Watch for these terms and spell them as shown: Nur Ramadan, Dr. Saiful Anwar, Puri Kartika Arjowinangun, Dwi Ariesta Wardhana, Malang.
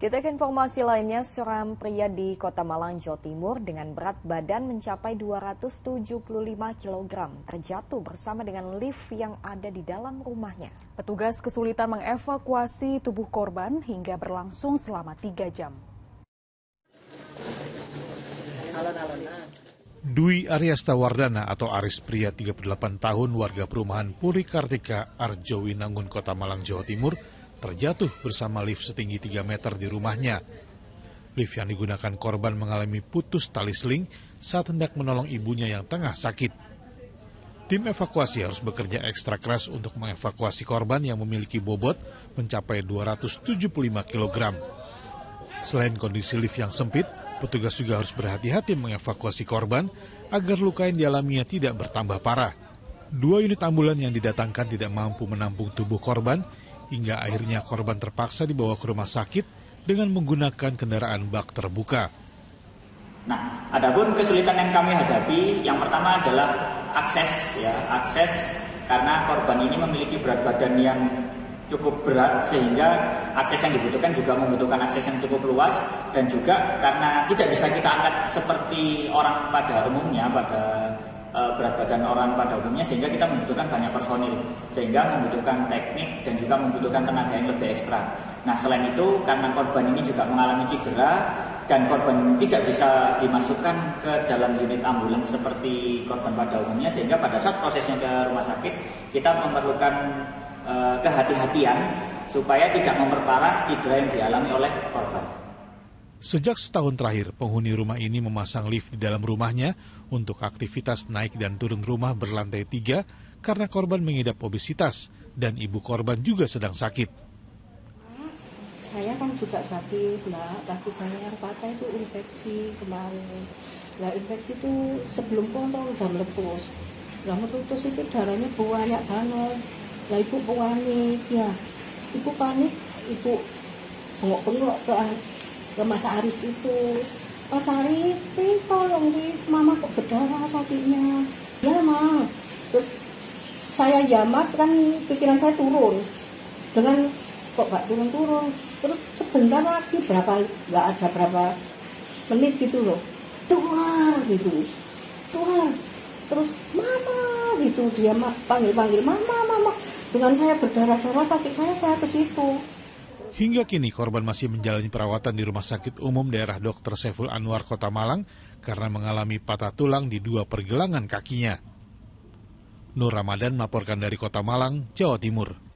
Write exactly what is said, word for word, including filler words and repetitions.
Kita ke informasi lainnya, seorang pria di Kota Malang, Jawa Timur dengan berat badan mencapai dua ratus tujuh puluh lima kilogram terjatuh bersama dengan lift yang ada di dalam rumahnya. Petugas kesulitan mengevakuasi tubuh korban hingga berlangsung selama tiga jam. Dwi Ariesta Wardhana atau Aris, pria tiga puluh delapan tahun warga perumahan Puri Kartika Arjowinangun, Kota Malang, Jawa Timur, terjatuh bersama lift setinggi tiga meter di rumahnya. Lift yang digunakan korban mengalami putus tali seling saat hendak menolong ibunya yang tengah sakit. Tim evakuasi harus bekerja ekstra keras untuk mengevakuasi korban yang memiliki bobot mencapai dua ratus tujuh puluh lima kilogram. Selain kondisi lift yang sempit, petugas juga harus berhati-hati mengevakuasi korban agar luka yang dialaminya tidak bertambah parah. Dua unit ambulan yang didatangkan tidak mampu menampung tubuh korban, hingga akhirnya korban terpaksa dibawa ke rumah sakit dengan menggunakan kendaraan bak terbuka. Nah, adapun kesulitan yang kami hadapi, yang pertama adalah akses, ya akses karena korban ini memiliki berat badan yang cukup berat sehingga akses yang dibutuhkan juga membutuhkan akses yang cukup luas, dan juga karena tidak bisa kita angkat seperti orang pada umumnya, pada berat badan orang pada umumnya, sehingga kita membutuhkan banyak personil, sehingga membutuhkan teknik dan juga membutuhkan tenaga yang lebih ekstra. Nah, selain itu karena korban ini juga mengalami cedera dan korban tidak bisa dimasukkan ke dalam unit ambulans seperti korban pada umumnya, sehingga pada saat prosesnya ke rumah sakit kita memerlukan uh, kehati-hatian supaya tidak memperparah cedera yang dialami oleh korban. Sejak setahun terakhir, penghuni rumah ini memasang lift di dalam rumahnya untuk aktivitas naik dan turun rumah berlantai tiga karena korban mengidap obesitas dan ibu korban juga sedang sakit. Saya kan juga sakit, Mbak. Kaki saya yang patah itu infeksi kemarin. Nah, infeksi itu sebelum kontrol udah meletus. Nah, meletus itu darahnya banyak banget. Nah, ibu panik, ya. Ibu panik, ibu bengok-bengok ke ke Mas Aris itu, Mas Aris, please tolong, please, mama kok berdarah kakinya, ya ma. Terus saya jamak kan, pikiran saya turun, dengan kok gak turun-turun, terus sebentar lagi berapa, gak ada berapa menit gitu loh, keluar gitu, keluar, terus mama gitu, dia panggil-panggil mama, mama, dengan saya berdarah-darah kaki saya, saya ke situ. Hingga kini korban masih menjalani perawatan di Rumah Sakit Umum Daerah dokter Saiful Anwar, Kota Malang, karena mengalami patah tulang di dua pergelangan kakinya. Nur Ramadan melaporkan dari Kota Malang, Jawa Timur.